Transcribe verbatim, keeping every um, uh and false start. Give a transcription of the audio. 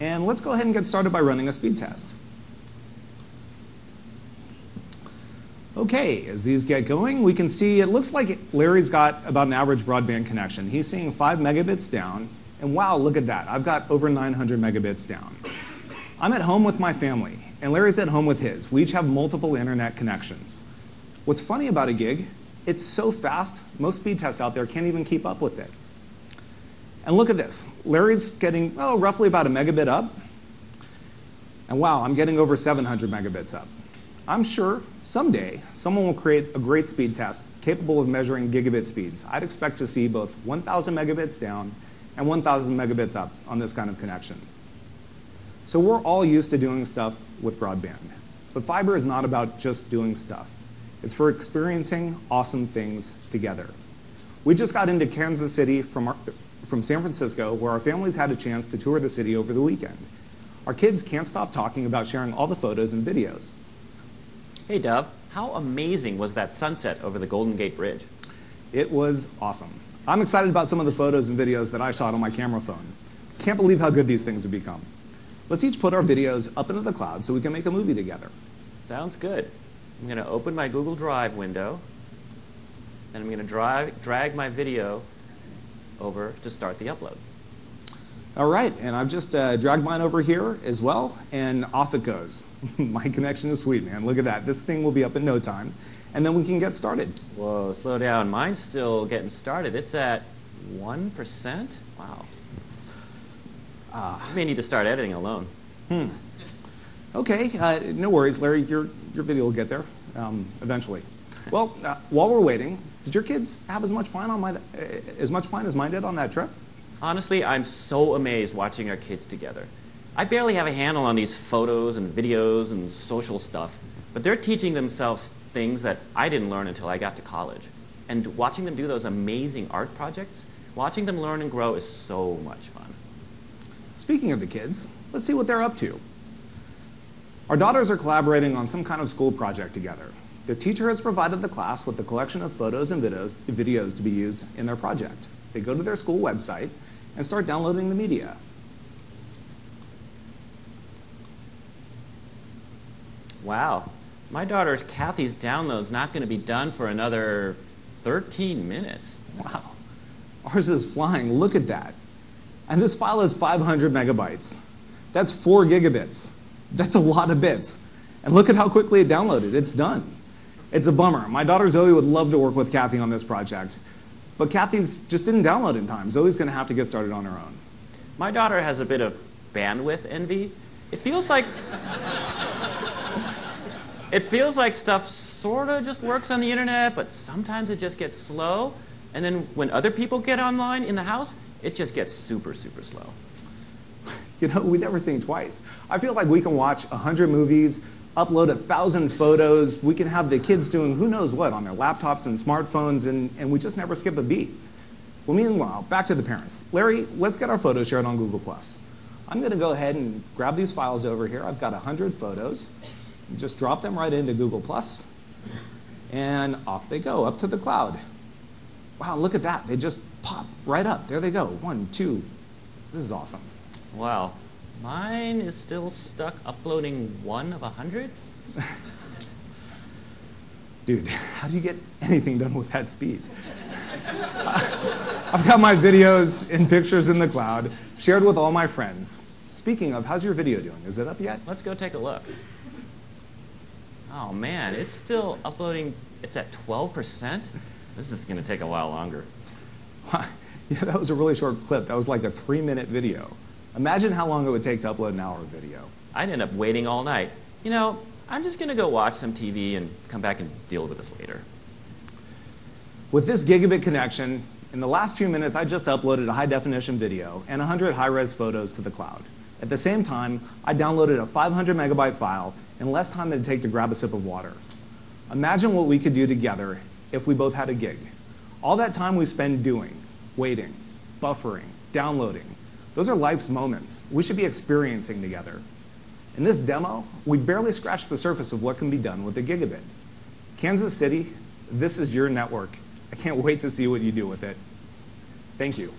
And let's go ahead and get started by running a speed test. Okay, as these get going, we can see it looks like Larry's got about an average broadband connection. He's seeing five megabits down, and wow, look at that. I've got over nine hundred megabits down. I'm at home with my family, and Larry's at home with his. We each have multiple internet connections. What's funny about a gig, it's so fast, most speed tests out there can't even keep up with it. And look at this. Larry's getting, oh, roughly about a megabit up, and wow, I'm getting over seven hundred megabits up. I'm sure someday someone will create a great speed test capable of measuring gigabit speeds. I'd expect to see both one thousand megabits down and one thousand megabits up on this kind of connection. So we're all used to doing stuff with broadband. But fiber is not about just doing stuff. It's for experiencing awesome things together. We just got into Kansas City from, our, from San Francisco, where our families had a chance to tour the city over the weekend. Our kids can't stop talking about sharing all the photos and videos. Hey, Dove, how amazing was that sunset over the Golden Gate Bridge? It was awesome. I'm excited about some of the photos and videos that I shot on my camera phone. Can't believe how good these things have become. Let's each put our videos up into the cloud so we can make a movie together. Sounds good. I'm going to open my Google Drive window, and I'm going to drive, drag my video over to start the upload. All right, and I've just uh, dragged mine over here as well, and off it goes. My connection is sweet, man. Look at that. This thing will be up in no time, and then we can get started. Whoa, slow down. Mine's still getting started. It's at one percent? Wow. Uh, you may need to start editing alone. Hmm. Okay, uh, no worries, Larry. Your, your video will get there um, eventually. Well, uh, while we're waiting, did your kids have as much fun on my, uh, as much fun as mine did on that trip? Honestly, I'm so amazed watching our kids together. I barely have a handle on these photos and videos and social stuff, but they're teaching themselves things that I didn't learn until I got to college. And watching them do those amazing art projects, watching them learn and grow is so much fun. Speaking of the kids, let's see what they're up to. Our daughters are collaborating on some kind of school project together. Their teacher has provided the class with a collection of photos and videos, videos to be used in their project. They go to their school website and start downloading the media. Wow. My daughter's Kathy's download's not going to be done for another thirteen minutes. Wow. Ours is flying. Look at that. And this file is five hundred megabytes. That's four gigabits. That's a lot of bits. And look at how quickly it downloaded. It's done. It's a bummer. My daughter Zoe would love to work with Kathy on this project. But Kathy's just didn't download in time. Zoe's going to have to get started on her own. My daughter has a bit of bandwidth envy. It feels like it feels like stuff sort of just works on the internet, but sometimes it just gets slow. And then when other people get online in the house, it just gets super, super slow. You know, we never think twice. I feel like we can watch one hundred movies, upload one thousand photos, we can have the kids doing who knows what on their laptops and smartphones, and, and we just never skip a beat. Well, meanwhile, back to the parents. Larry, let's get our photos shared on Google plus. I'm going to go ahead and grab these files over here. I've got one hundred photos. Just drop them right into Google plus, and off they go, up to the cloud. Wow, look at that. They just pop right up. There they go. One, two. This is awesome. Wow, mine is still stuck uploading one of a hundred? Dude, how do you get anything done with that speed? I've got my videos and pictures in the cloud, shared with all my friends. Speaking of, how's your video doing? Is it up yet? Let's go take a look. Oh man, it's still uploading. It's at twelve percent? This is going to take a while longer. Yeah, that was a really short clip. That was like a three-minute video. Imagine how long it would take to upload an hour video. I'd end up waiting all night. You know, I'm just going to go watch some T V and come back and deal with this later. With this gigabit connection, in the last few minutes, I just uploaded a high-definition video and one hundred high-res photos to the cloud. At the same time, I downloaded a five hundred megabyte file in less time than it'd take to grab a sip of water. Imagine what we could do together if we both had a gig. All that time we spend doing, waiting, buffering, downloading. Those are life's moments we should be experiencing together. In this demo, we barely scratched the surface of what can be done with a gigabit. Kansas City, this is your network. I can't wait to see what you do with it. Thank you.